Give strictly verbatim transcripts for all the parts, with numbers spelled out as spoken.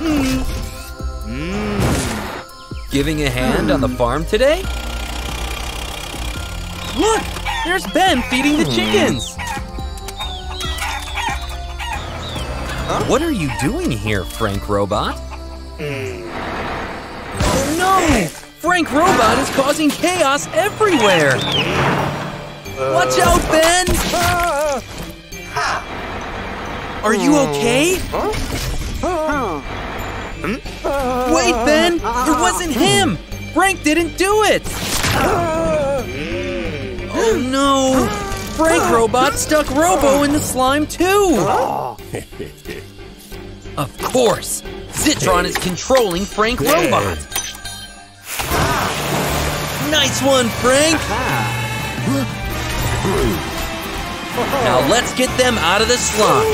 Mm. Mm. Giving a hand mm. on the farm today? Look! There's Ben feeding the chickens! Huh? What are you doing here, Frank Robot? Mm. Oh no! Frank Robot is causing chaos everywhere! Uh. Watch out, Ben! Ah. Ah. Are you okay? Huh? Huh. Hmm? Wait, Ben! It wasn't him! Frank didn't do it! Ah. Oh no! Frank Robot stuck Robo in the slime too! Of course! Zitron is controlling Frank Robot! Nice one, Frank! Now let's get them out of the slime!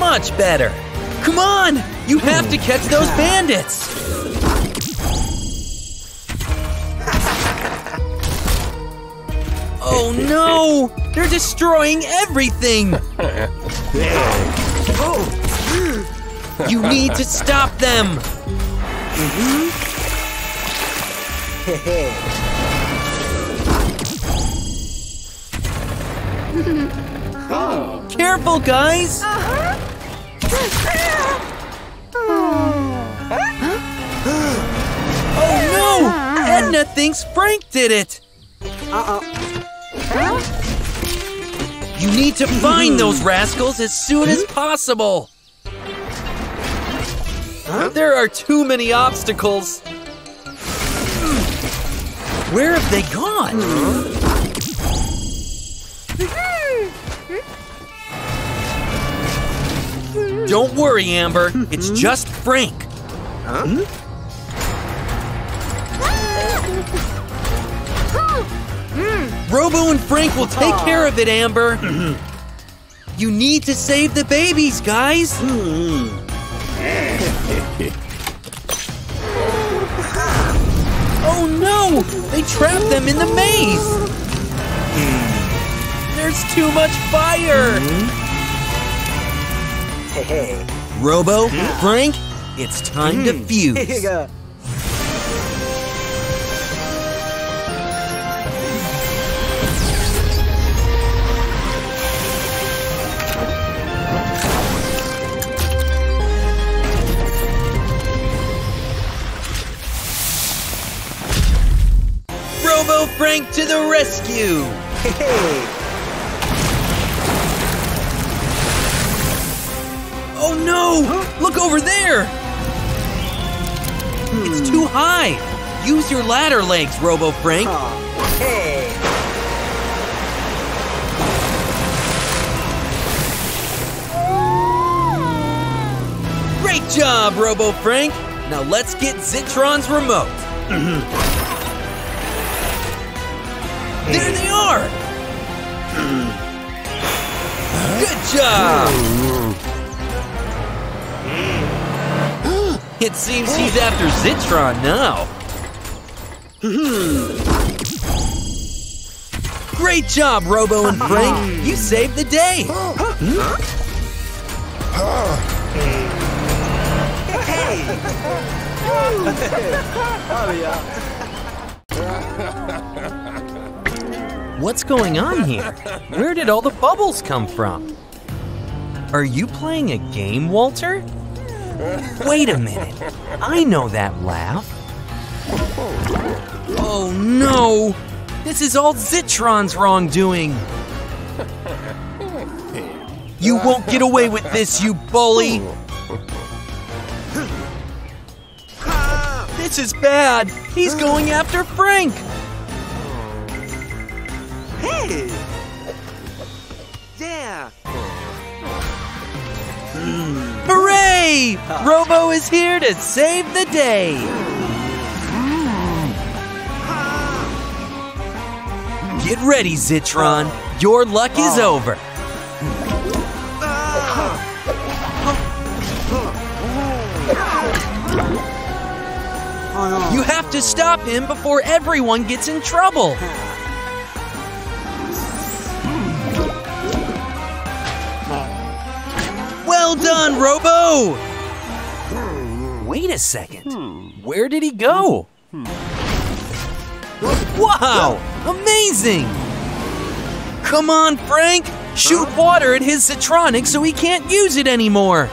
Much better! Come on! You have to catch those bandits! Oh no! They're destroying everything! You need to stop them! Mm-hmm. Oh. Careful, guys! Oh no! Edna thinks Frank did it! Uh-oh. You need to find those rascals as soon as possible! Huh? There are too many obstacles! Where have they gone? Don't worry, Amber, it's just Frank! Huh? Robo and Frank will take care of it, Amber! You need to save the babies, guys! Oh no! They trapped them in the maze! There's too much fire! Robo, Frank, it's time to fuse! Frank to the rescue! Hey. Oh no! Huh? Look over there! Hmm. It's too high! Use your ladder legs, Robo Frank! Oh. Hey. Great job, Robo Frank! Now let's get Zitron's remote! Mm-hmm. There they are! Good job! It seems he's after Zitron now. Great job, Robo and Frank! You saved the day! What's going on here? Where did all the bubbles come from? Are you playing a game, Walter? Wait a minute. I know that laugh. Oh no! This is all Zitron's wrongdoing! You won't get away with this, you bully! This is bad! He's going after Frank! Yeah. Mm. Hooray! Robo is here to save the day. Mm. Get ready, Zitron. Your luck oh. is over. You have to stop him before everyone gets in trouble. Well done, Robo! Wait a second. Where did he go? Wow! Amazing! Come on, Frank! Shoot water at his Zitronic so he can't use it anymore!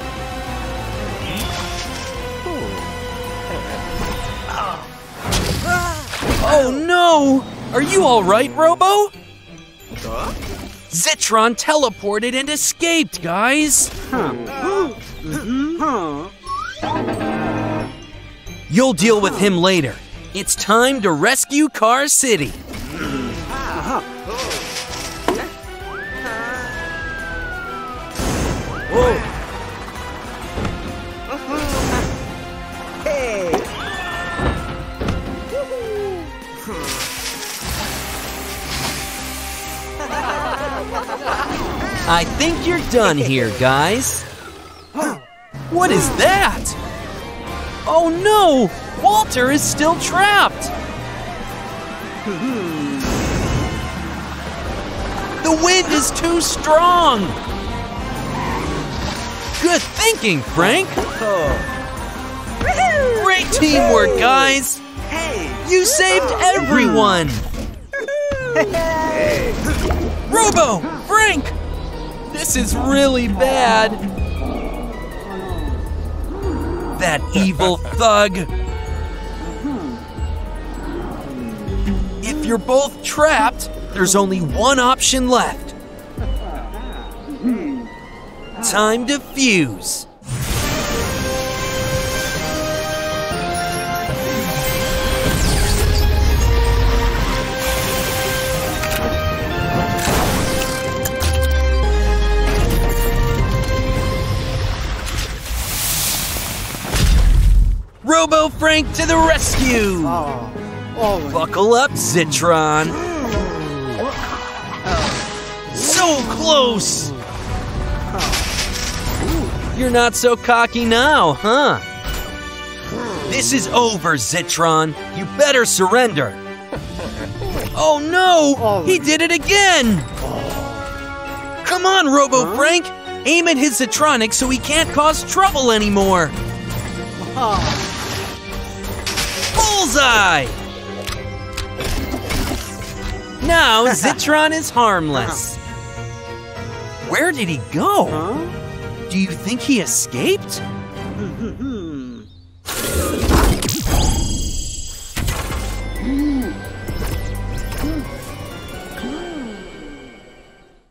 Oh no! Are you alright, Robo? Zitron teleported and escaped, guys! You'll deal with him later. It's time to rescue Car City. I think you're done here, guys. What is that? Oh no! Walter is still trapped! The wind is too strong! Good thinking, Frank! Great teamwork, guys! You saved everyone! Robo! Frank! This is really bad! That evil thug! If you're both trapped, there's only one option left. Time to fuse! Robo Frank to the rescue! Oh, oh Buckle up, Zitron! Oh. So close! Oh. You're not so cocky now, huh? This is over, Zitron! You better surrender! Oh no! Oh. He did it again! Oh. Come on, Robo huh? Frank! Aim at his Zitronic so he can't cause trouble anymore! Oh. Bullseye! Now Zitron is harmless. Where did he go? Huh? Do you think he escaped?